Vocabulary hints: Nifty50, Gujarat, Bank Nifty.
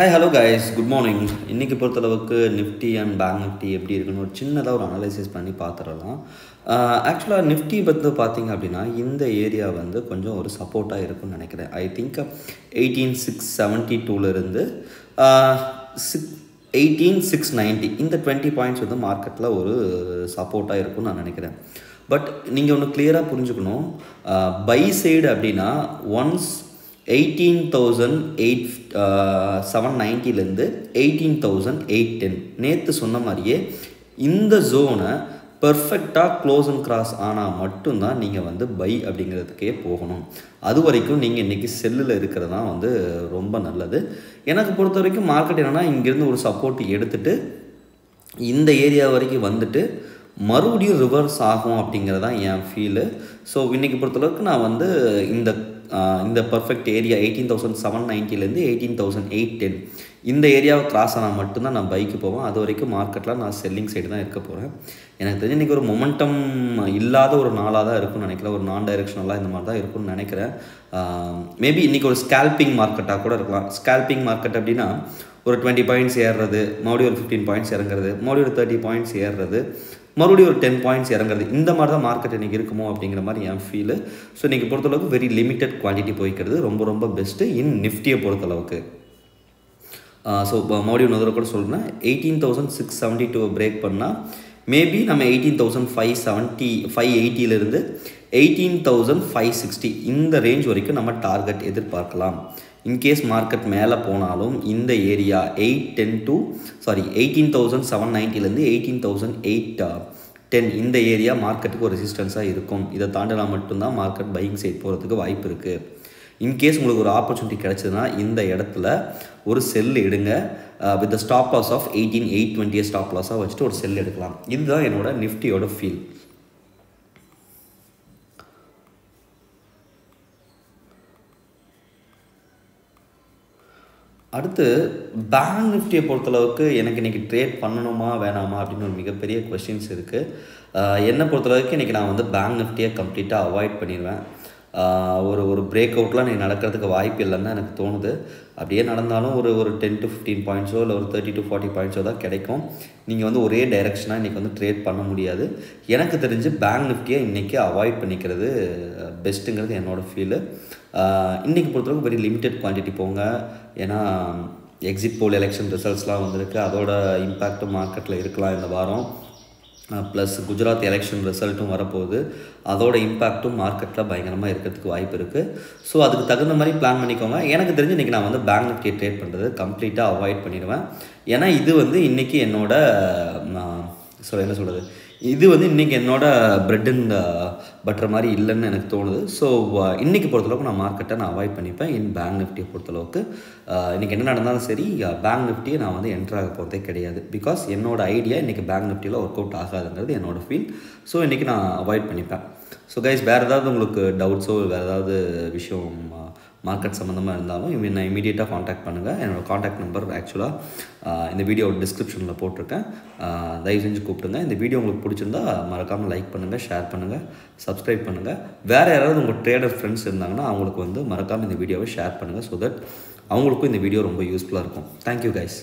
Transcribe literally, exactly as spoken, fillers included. Hi, hello guys. Good morning. Inniki porathalavukku Nifty and Bank Nifty eppadi irukonu or chinnada or analysis panni paathiralam. Actually Nifty bathu pathinga appadina indha area vandu konjam or support ah irukku nenikiren. I think eighteen six seventy-two la irundhu eighteen six ninety in the twenty points of the market la or support ah irukku naan nenikiren. But ninga onu clear ah purinjikonu buy side appadina once eighteen thousand seven ninety lende eighteen thousand eight ten nethu sonna mariye inda zone perfecta close and cross ana mattum da neenga vandu buy abingiradhukke poganum adu varaikum neenga iniki sell la irukiradha vandu romba nalladhu enakku porutha varaikum market enna inga irundhu oru support edutittu inda area varaikum vandittu marudiyum reverse agum abingiradha en feel so iniki porutha lokku na vandu inda Uh, in the perfect area eighteen thousand seven ninety lende eighteen thousand eight ten in the area cross ana mattum da na buy ku povom adu varaikku market la na selling side da irukka poren enakku therinja iniki or momentum illada or naala da irukku nenikira or non directional la indha mari da irukku nenikira maybe iniki or scalping market ah kuda irukkalam scalping market appadina or twenty points erradhu maudi or fifteen points erangradhu maudi or thirty points erradhu மறுபடி ஒரு ten points இறங்கிறது இந்த மாதிரி தான் market இன்னைக்கு இருக்குமோ அப்படிங்கற மாதிரி நான் ஃபீல் சோ நீங்க பொறுத்த அளவுக்கு very limited quantity போயிக்கிறது ரொம்ப ரொம்ப பெஸ்ட் இன் நிஃப்டியை பொறுத்த அளவுக்கு சோ மறுபடியும் நான் கூட சொல்றேன் eighteen thousand six seventy-two break பண்ணா மேபி நம்ம eighteen thousand five seventy five eighty ல இருந்து eighteen thousand five sixty இந்த ரேஞ்ச் வரைக்கும் நம்ம டார்கெட் எதிர்பார்க்கலாம் In case market மேல போனாலும் இந்த area eight ten to sorry eighteen thousand seven ninety ல இருந்து eighteen thousand eight ten இந்த ஏரியா மார்க்கெட்டுக்கு ஒரு ரெசிஸ்டன்ஸா இருக்கும் இத தாண்டனா மட்டும் தான் மார்க்கெட் பையிங் சைடு போறதுக்கு வாய்ப்பு இருக்கு In case உங்களுக்கு ஒரு opportunity கிடைச்சதுனா இந்த இடத்துல ஒரு செல் எடுங்க with the stop loss of eighteen eight twenty stop loss ஆ வச்சிட்டு ஒரு செல் எடுக்கலாம் இதுதான் என்னோட நிஃப்டியோட ஃபீல் அடுத்து பேங்க் நிஃப்டியை பொறுத்த அளவுக்கு எனக்கு இன்னைக்கு ட்ரேட் பண்ணணுமா வேணாமா அப்படின ஒரு மிகப்பெரிய क्वेश्चंस இருக்கு என்ன பொறுத்த அளவுக்கு இன்னைக்கு நான் வந்து பேங்க் நிஃப்டியை கம்ப்ளீட்டா அவாய்ட் பண்ணிடுவேன் ஒரு ஒரு பிரேக் அவுட்லாம் நான் நடக்கிறதுக்கு வாய்ப்பு இல்லன்னு எனக்கு தோணுது அப்படியே நடந்தாலும் ஒரு ஒரு ten to fifteen points இல்ல ஒரு thirty to forty points தான் கிடைக்கும் நீங்க வந்து ஒரே டைரக்ஷனா இன்னைக்கு வந்து ட்ரேட் பண்ண முடியாது எனக்கு தெரிஞ்சு பேங்க் நிஃப்டியை இன்னைக்கு அவாய்ட் பண்ணிக்கிறது பெஸ்ட்ங்கிறது என்னோட ஃபீல் இன்னைக்கு பொறுத்தவரைக்கும் very limited quantity போங்க ஏனா exit poll election ரிசல்ட்ஸ்லாம் வந்திருக்கு அதோட இம்பாக்ட் மார்க்கெட்ல இருக்கலாம் இந்த வாரம் ப்ளஸ் குஜராத் எலெக்ஷன் ரிசல்ட்டும் வர போகுது அதோட இம்பாக்ட்டும் மார்க்கெட்ல பயங்கரமா இருக்கிறதுக்கு வாய்ப்பு இருக்கு சோ அதுக்கு தகுந்த மாதிரி பிளான் பண்ணிக்கோங்க எனக்கு தெரிஞ்சு இன்னைக்கு நான் வந்து பேங்க் நிஃப்டி ட்ரேட் பண்றது கம்ப்ளீட்டா அவாய்ட் பண்ணிடுவேன் ஏனா இது வந்து இன்னைக்கு என்னோட சோ என்ன சொல்றது இது வந்து இன்னைக்கு என்னோட பிரெட் அண்ட் பட்டர் மாதிரி இல்லன்னு எனக்கு தோணுது சோ இன்னைக்கு பொறுத்தளவுக்கு நான் மார்க்கெட்டை நான் அவாய்ட் பண்ணிப்பேன் இன் பேங்க் நிஃப்டி பொறுத்தளவுக்கு இன்னைக்கு என்ன நடந்தாலும் சரி பேங்க் நிஃப்டியை நான் வந்து என்டர் ஆக போறதே கிடையாது பிகாஸ் என்னோட ஐடியா இன்னைக்கு பேங்க் நிஃப்டியில் ஒர்க் அவுட் ஆகாதுங்கிறது என்னோட ஃபீல் ஸோ இன்னைக்கு நான் அவாய்ட் பண்ணிப்பேன் ஸோ கைஸ் வேறு ஏதாவது உங்களுக்கு டவுட்ஸோ வேறு ஏதாவது விஷயம் மார்க்கெட் சம்மந்தமாக இருந்தாலும் நான் இமீடியட்டாக காண்டாக்ட் பண்ணுங்கள் என்னோடய காண்டாக்ட் நம்பர் ஆக்சுவலாக இந்த வீடியோ டிஸ்கிரிப்ஷனில் போட்டிருக்கேன் தயவு செஞ்சு கூப்பிடுங்க இந்த வீடியோ உங்களுக்கு பிடிச்சிருந்தா மறக்காமல் லைக் பண்ணுங்கள் ஷேர் பண்ணுங்கள் சப்ஸ்கிரைப் பண்ணுங்கள் வேறு யாராவது உங்கள் ட்ரேடர் ஃப்ரெண்ட்ஸ் இருந்தாங்கன்னா அவங்களுக்கு வந்து மறக்காமல் இந்த வீடியோவை ஷேர் பண்ணுங்கள் ஸோ தட் அவங்களுக்கும் இந்த வீடியோ ரொம்ப யூஸ்ஃபுல்லாக இருக்கும் தேங்க்யூ கைஸ்